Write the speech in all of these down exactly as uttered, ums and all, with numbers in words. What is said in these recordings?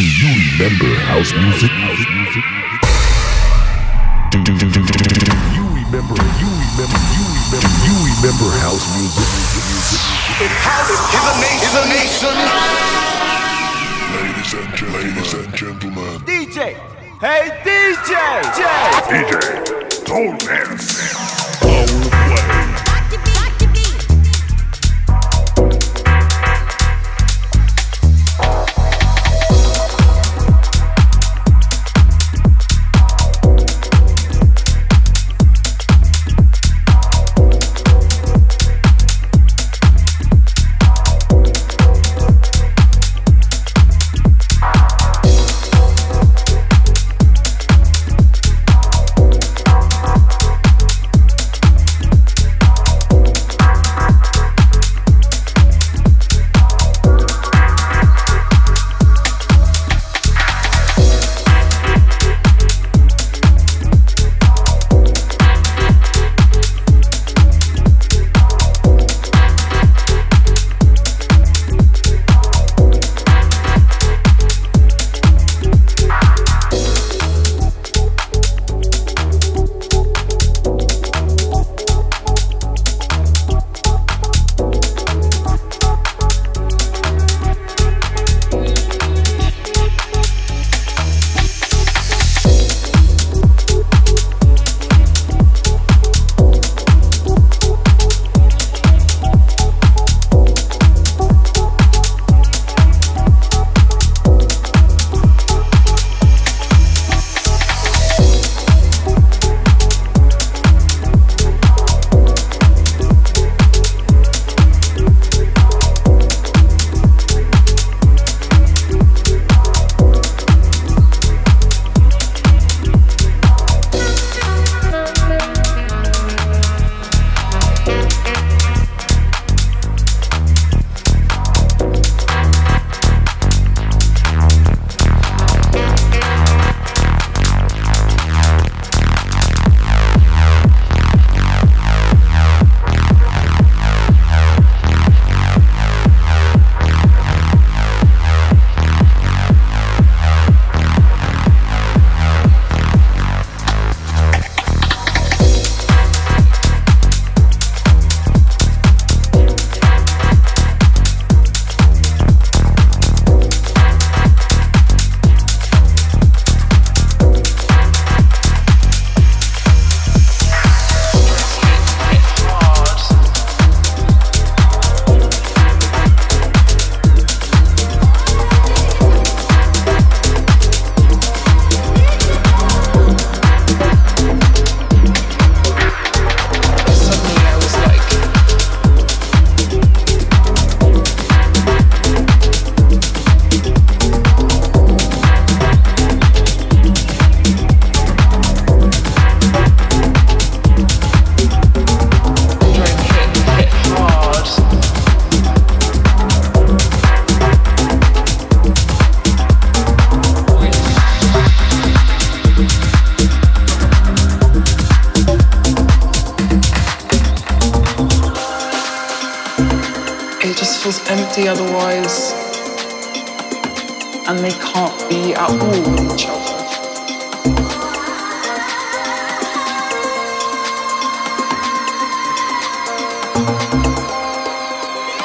Do you remember house music? House music? Do, do, do, do, do, do, do, do you remember? You remember? You remember? Do you remember house music? It has is a nation. Is a nation. Ladies and ladies and gentlemen. D J. Hey D J. D J. D J. Don't dance. All the way. Otherwise, and they can't be at all with each other. Hit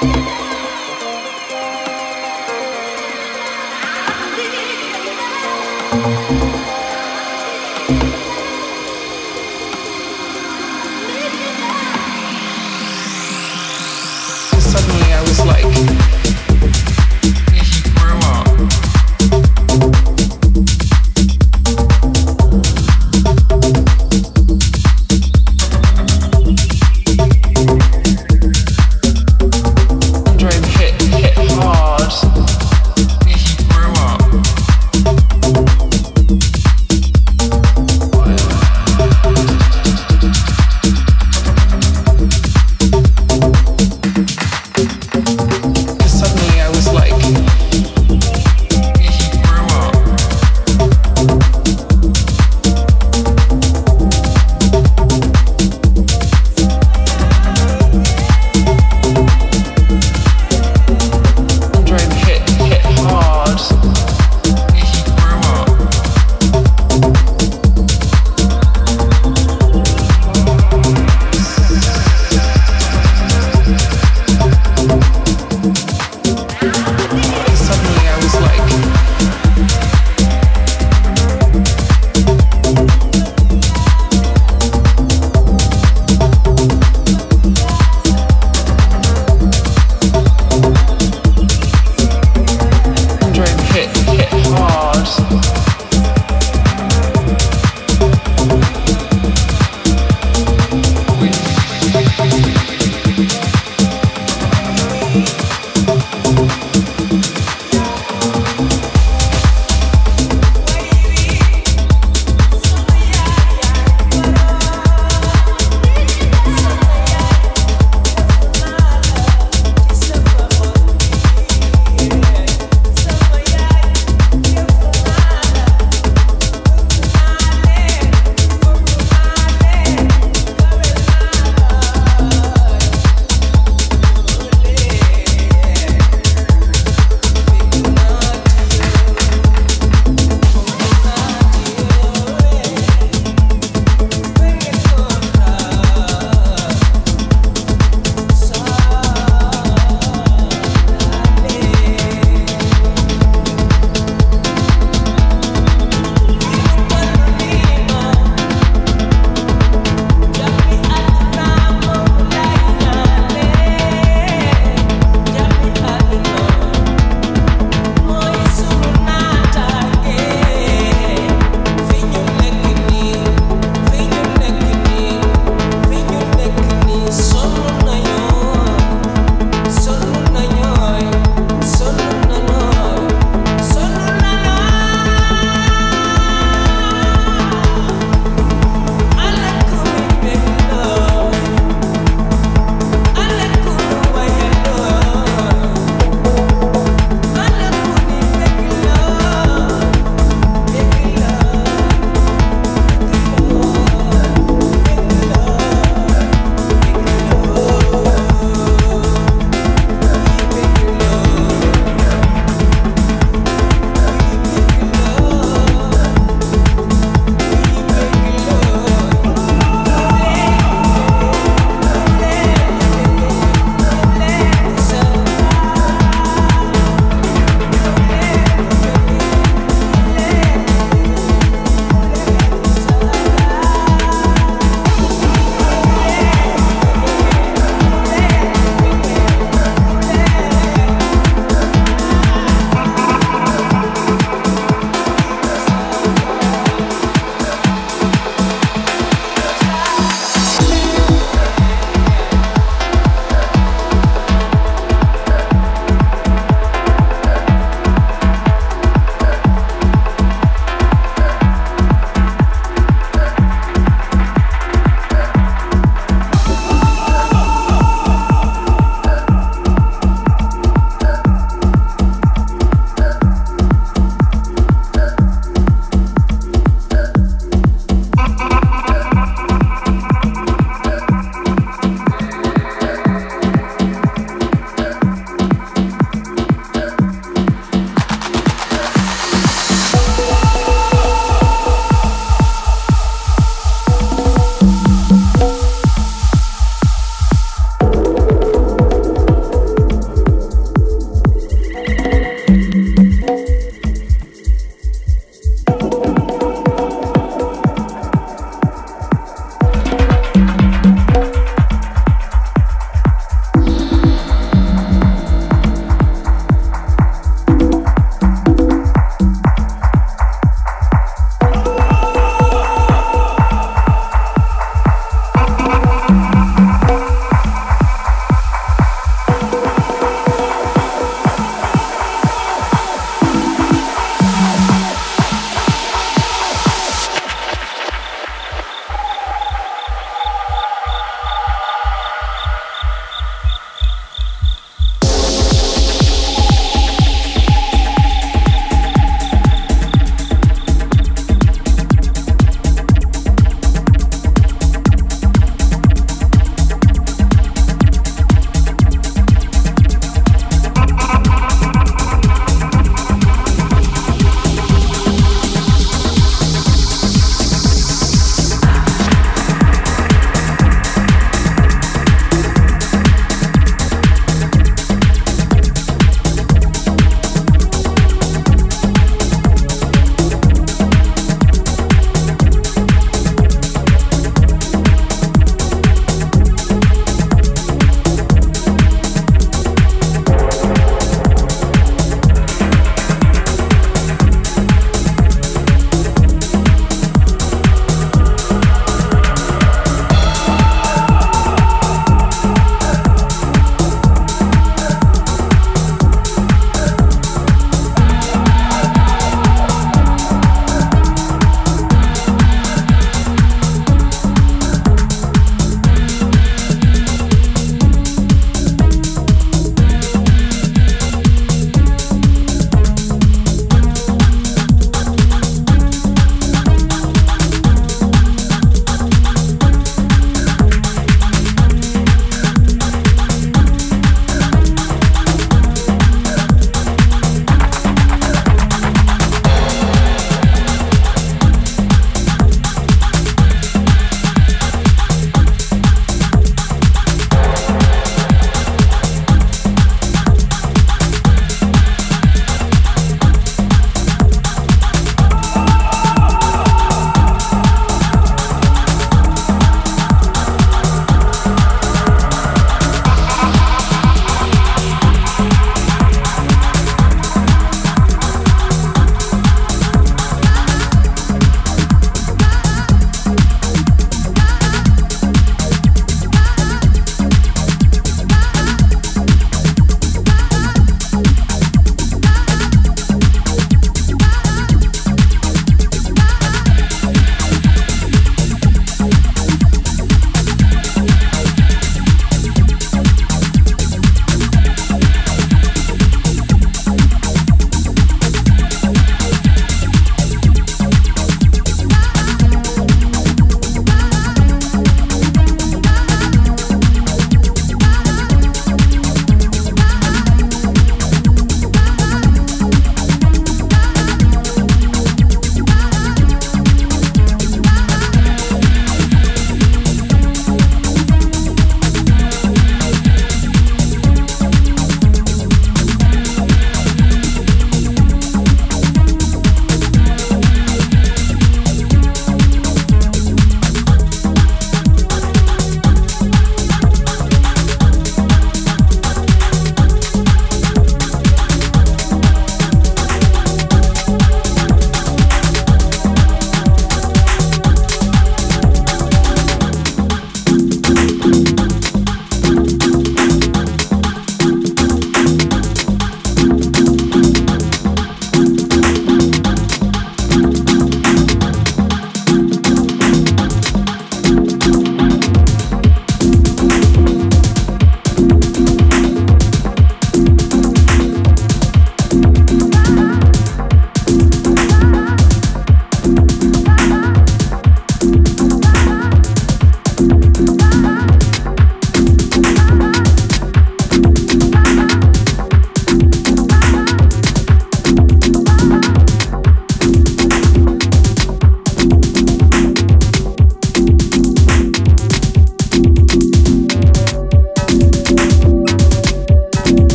hard. He grew up.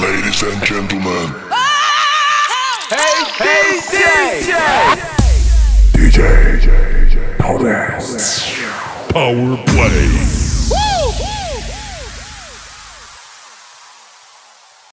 Ladies and gentlemen. Hey, hey, D J! D J! D J! Power Play!